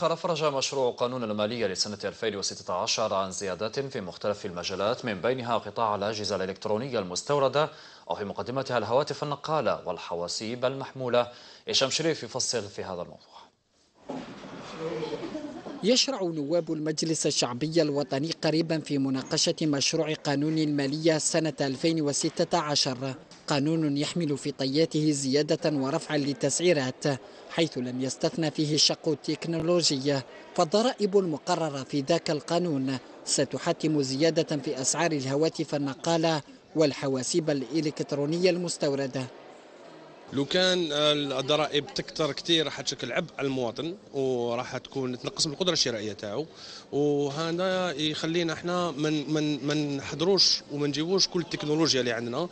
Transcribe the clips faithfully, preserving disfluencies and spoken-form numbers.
أفرج مشروع قانون المالية لسنة ألفين وستة عشر عن زيادات في مختلف المجالات، من بينها قطاع الأجهزة الإلكترونية المستوردة أو في مقدمتها الهواتف النقالة والحواسيب المحمولة. هشام شريف يفصل في هذا الموضوع. يشرع نواب المجلس الشعبي الوطني قريبا في مناقشة مشروع قانون المالية سنة ألفين وستة عشر، قانون يحمل في طياته زيادة ورفعا للتسعيرات، حيث لم يستثنى فيه الشق التكنولوجي، فالضرائب المقررة في ذاك القانون ستحتم زيادة في أسعار الهواتف النقالة والحواسيب الإلكترونية المستوردة. لو كان الضرائب تكثر كثير راح تشكل عبء على المواطن وراح تكون تنقص من القدره الشرائيه تاعو، وهذا يخلينا احنا من من ما نحضروش وما نجيبوش كل التكنولوجيا اللي عندنا.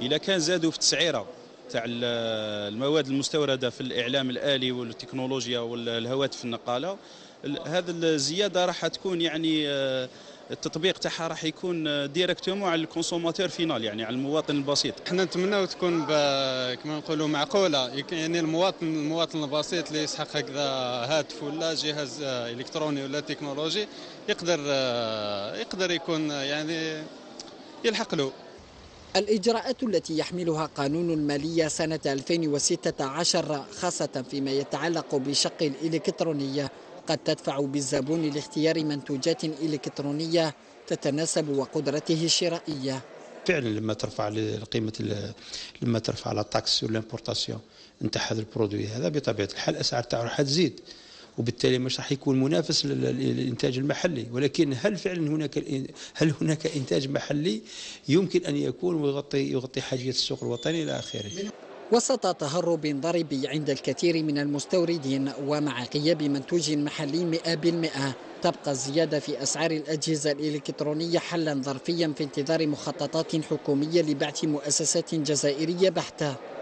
اذا كان زادوا في التسعيره تاع المواد المستورده في الاعلام الالي والتكنولوجيا والهواتف النقاله، هذه الزياده راح تكون يعني التطبيق تاعها راح يكون ديريكتومون على الكونسوماتور فينال، يعني على المواطن البسيط. احنا نتمناو تكون كما نقولوا معقوله، يعني المواطن المواطن البسيط اللي يسحق هكذا هاتف ولا جهاز الكتروني ولا تكنولوجي يقدر يقدر يكون يعني يلحق له. الإجراءات التي يحملها قانون المالية سنة ألفين وستة عشر خاصة فيما يتعلق بشق الإلكترونية قد تدفع بالزبون لاختيار منتوجات إلكترونية تتناسب وقدرته الشرائية. فعلا لما ترفع قيمة لما ترفع على الطاكس والإمبورتاسيون نتاع هذا البرودوي هذا، بطبيعة الحال الأسعار تاعو راح تزيد، وبالتالي مش راح يكون منافس للإنتاج المحلي. ولكن هل فعلا هناك هل هناك إنتاج محلي يمكن أن يكون ويغطي يغطي حاجية السوق الوطني إلى آخره؟ وسط تهرب ضريبي عند الكثير من المستوردين ومع غياب منتوج محلي مئة بالمئة، تبقى الزيادة في أسعار الأجهزة الإلكترونية حلا ظرفيا في انتظار مخططات حكومية لبعث مؤسسات جزائرية بحتة.